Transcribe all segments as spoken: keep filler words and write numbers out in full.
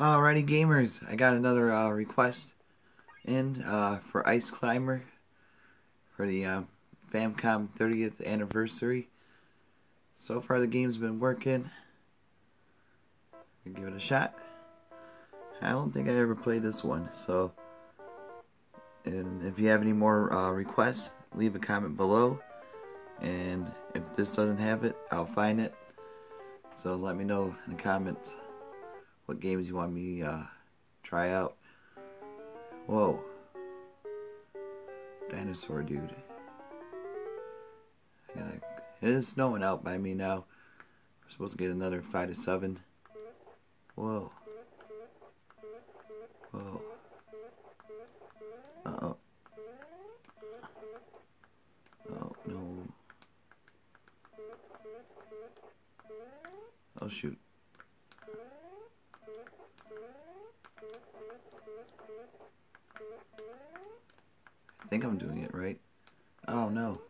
Alrighty gamers, I got another uh, request in uh, for Ice Climber for the uh, Famicom thirtieth anniversary. So far the game's been working. I'll give it a shot. I don't think I ever played this one, so and if you have any more uh, requests, leave a comment below, and if this doesn't have it, I'll find it. So let me know in the comments what games you want me uh try out. Whoa. Dinosaur dude. I gotta, it is snowing out by me now. We're supposed to get another five to seven. Whoa. Whoa. Uh oh. Oh no. Oh shoot. I think I'm doing it right. Oh no.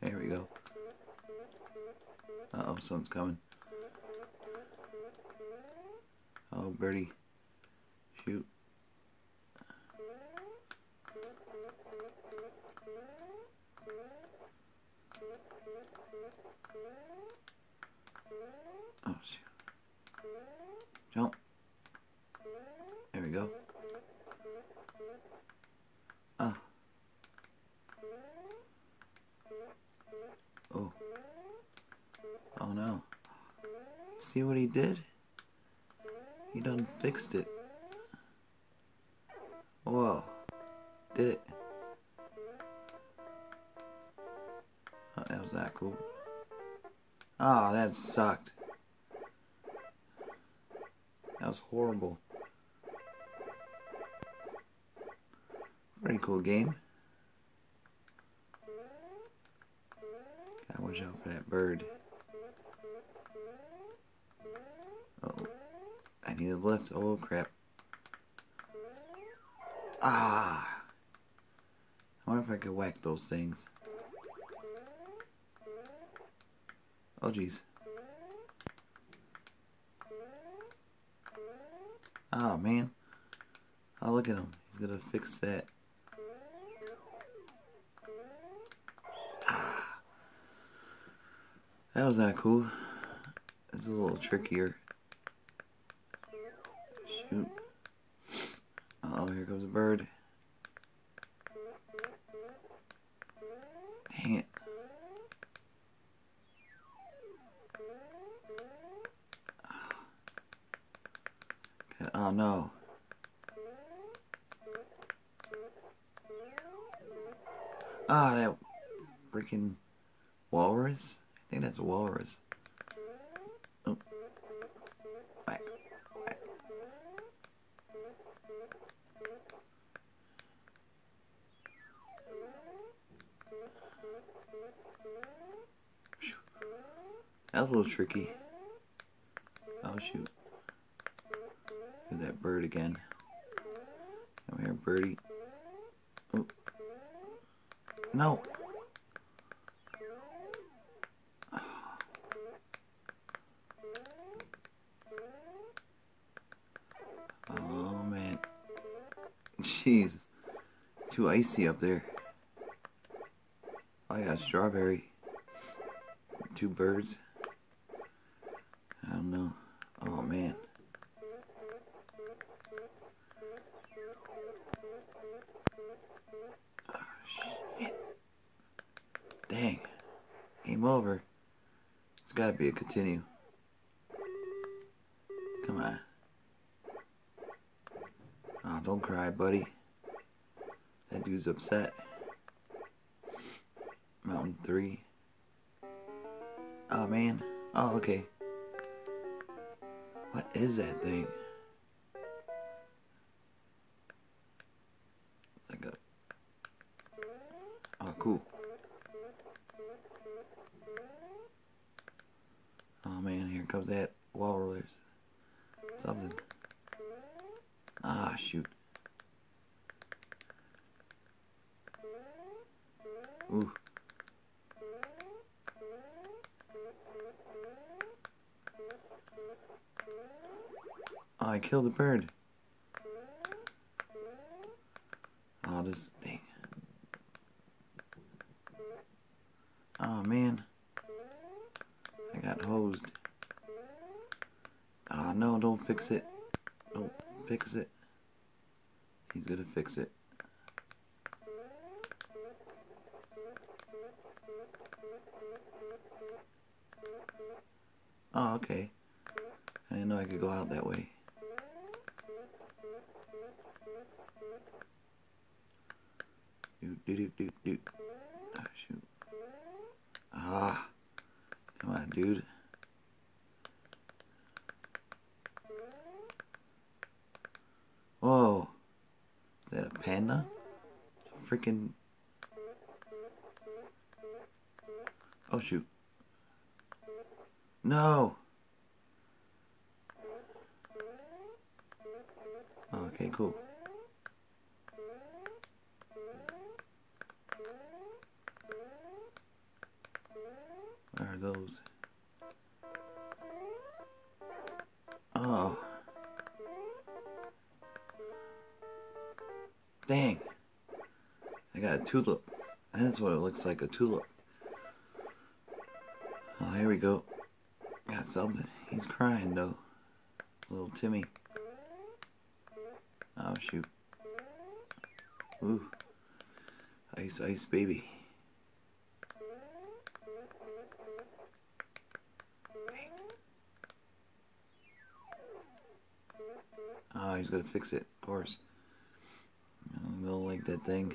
There we go. Uh oh, something's coming. Oh, birdie. Shoot. Oh, shoot. Jump. There we go. Ah. Oh. Oh no. See what he did? He done fixed it. Whoa. Did it. Oh, that was not cool. Ah, oh, that sucked. That was horrible. Pretty cool game. Gotta watch out for that bird. Uh-oh. I need a lift. Oh crap. Ah. I wonder if I could whack those things. Oh jeez. Oh man. Oh look at him. He's gonna fix that. Ah. That was not cool. This is a little trickier. Shoot. Uh oh, here comes a bird. Dang it. Oh no. Ah, oh, that freaking walrus? I think that's a walrus. Oh. Whack. Whack. Shoot. That was a little tricky. Oh shoot. That bird again. Come here, birdie. Oh. No. Oh. Oh man. Jeez. Too icy up there. I got strawberry. Two birds. I don't know. Oh man. Dang. Game over. It's gotta be a continue. Come on. Oh, don't cry, buddy. That dude's upset. Mountain three. Oh, man. Oh, okay. What is that thing? It's like a... Oh, cool. Oh man, here comes that walrus. Something. Ah, shoot. Ooh. I killed the bird. Oh, this thing. Oh, man. I got hosed. Oh, no, don't fix it. Don't fix it. He's gonna fix it. Oh, okay. I didn't know I could go out that way. Doot, doot, doot, doot, doot. Oh, shoot. Ah. Come on, dude. Whoa. Is that a panda? Freaking. Oh, shoot. No! Okay, cool. What are those? Oh. Dang. I got a tulip. That's what it looks like, a tulip. Oh, here we go. Got something. He's crying though. Little Timmy. Oh shoot. Ooh. Ice, ice baby. Oh, he's gonna fix it, of course. I don't like that thing.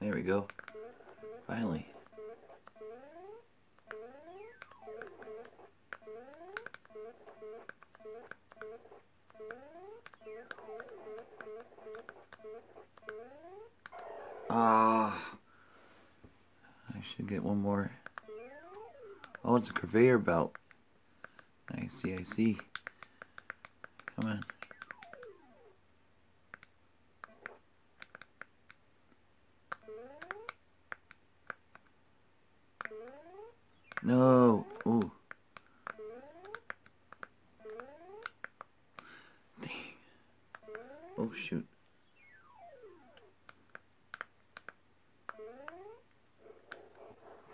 There we go. Finally. Ah. I should get one more. Oh, it's a conveyor belt. I see, I see. Come on. No. Ooh. Dang. Oh, shoot.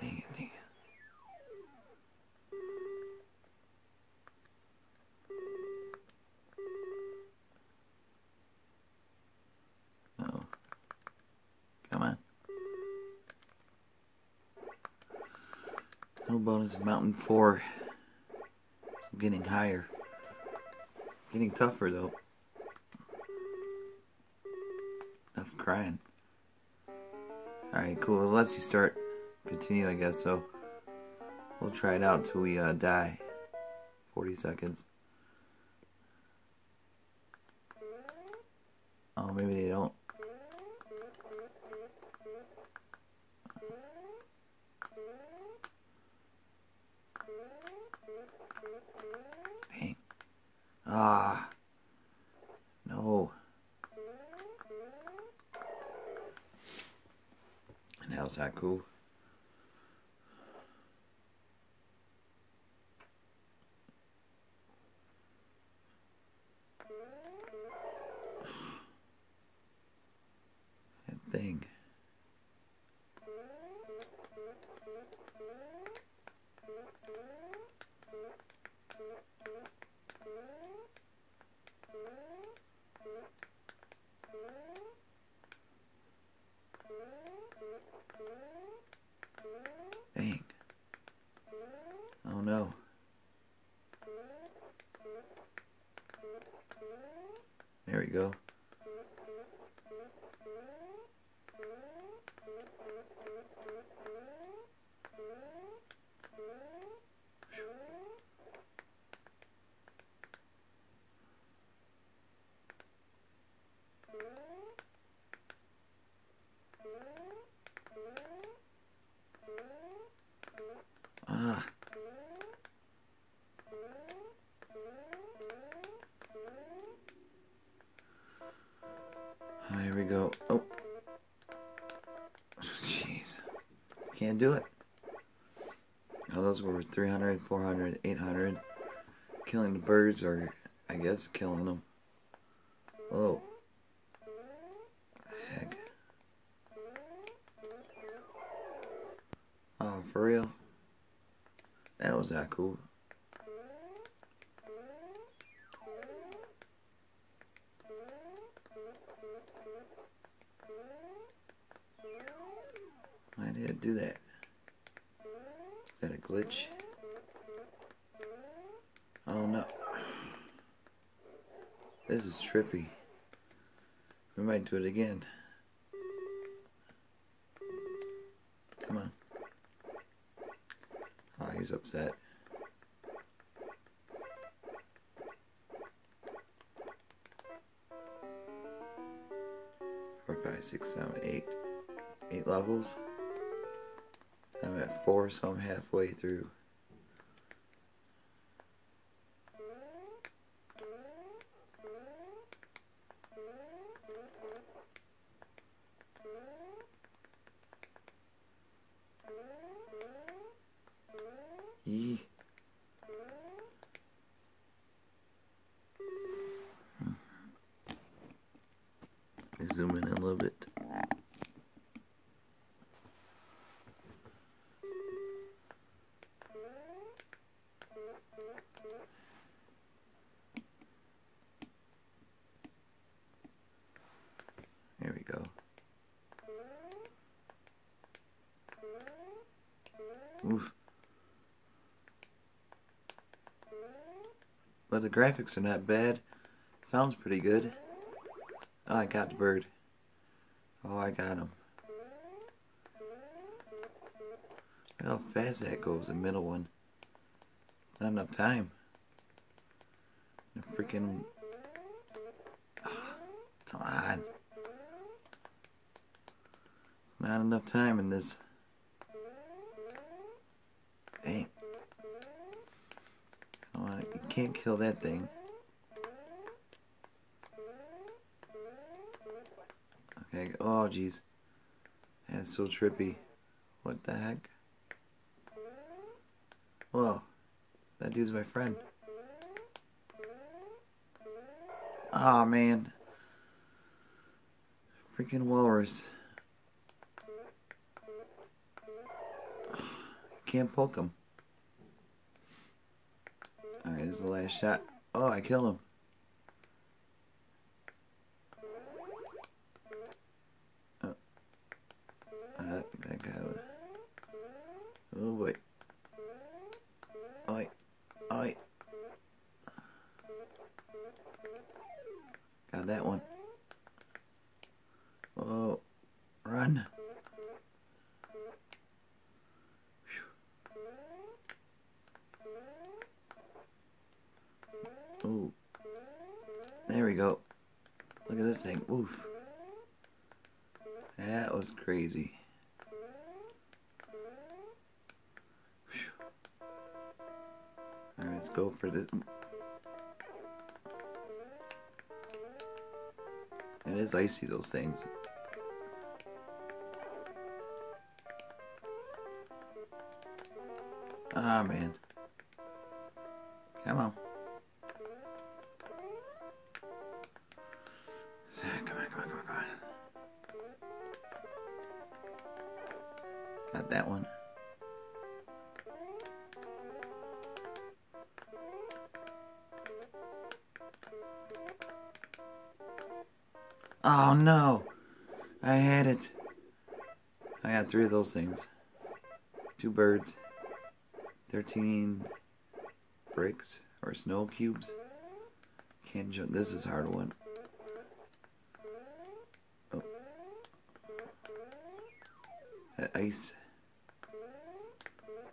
Dang it, dang it. Uh-oh. Come on. No bonus mountain four. I'm getting higher. Getting tougher though. Enough crying. Alright, cool. It lets you start. Continue, I guess, so we'll try it out till we uh, die. forty seconds. Oh, maybe they don't. Dang. Ah. No. And how's that cool? That thing. Dang. Oh no. There we go. Ah. we go. Oh. Jeez. Can't do it. Now those were three hundred, four hundred, eight hundred. Killing the birds, or I guess killing them. Oh. Heck. Oh, for real? That was that cool. Why did it do that? Is that a glitch? Oh no. This is trippy. We might do it again. Come on. Oh, he's upset. Four, five, six, seven, eight. Eight levels. I'm at four, so I'm halfway through. Yee. Zoom in a little bit. Oof. But the graphics are not bad. Sounds pretty good. Oh, I got the bird. Oh, I got him. Look how fast that goes, the middle one. Not enough time. The freaking... Oh, come on. Not enough time in this. Dang. I don't wanna, you can't kill that thing. Okay, oh jeez. That's so trippy. What the heck? Whoa. That dude's my friend. Aw, oh, man. Freaking walrus. Can't poke him. Alright, this is the last shot. Oh, I killed him. Oh. Uh, that guy was... Oh boy. Oi. Oi. Got that one. Oh. Run. Ooh. There we go. Look at this thing. Oof. That was crazy. Alright, let's go for this. It is icy, those things. Ah, man. Come on. Got that one. Oh no! I had it. I got three of those things. Two birds. Thirteen bricks or snow cubes. Can't jump. This is a hard one. Oh. That ice.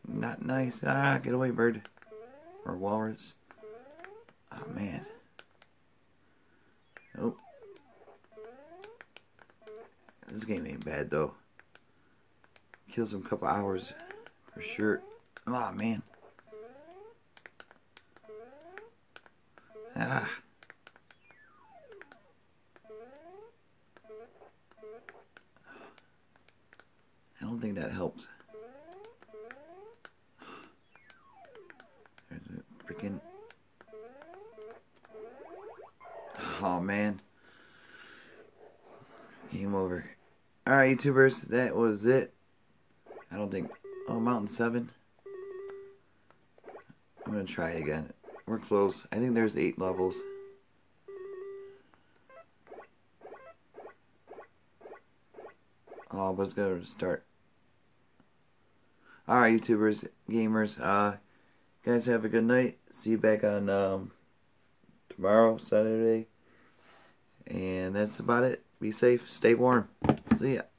Not nice. Ah, get away, bird. Or walrus. Oh, man. Oh. This game ain't bad, though. Kills him a couple hours for sure. Oh, man. Ah. don't think that helped. There's a freaking... Oh man. Game over. Alright, YouTubers, that was it. I don't think... Oh, Mountain seven. I'm gonna try it again. We're close. I think there's eight levels. Oh, but it's gonna start. Alright, YouTubers, gamers, uh, guys, have a good night. See you back on, um, tomorrow, Saturday. And that's about it. Be safe, stay warm. See ya.